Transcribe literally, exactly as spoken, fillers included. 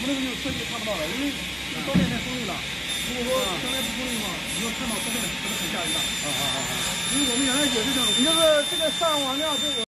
们那个就设计看不到了，因为高电太锋利了。如果说将来不锋利嘛，你要看到高电可能很吓人的。啊啊啊啊！因为我们原来也是这样，你这个这个上网量这个。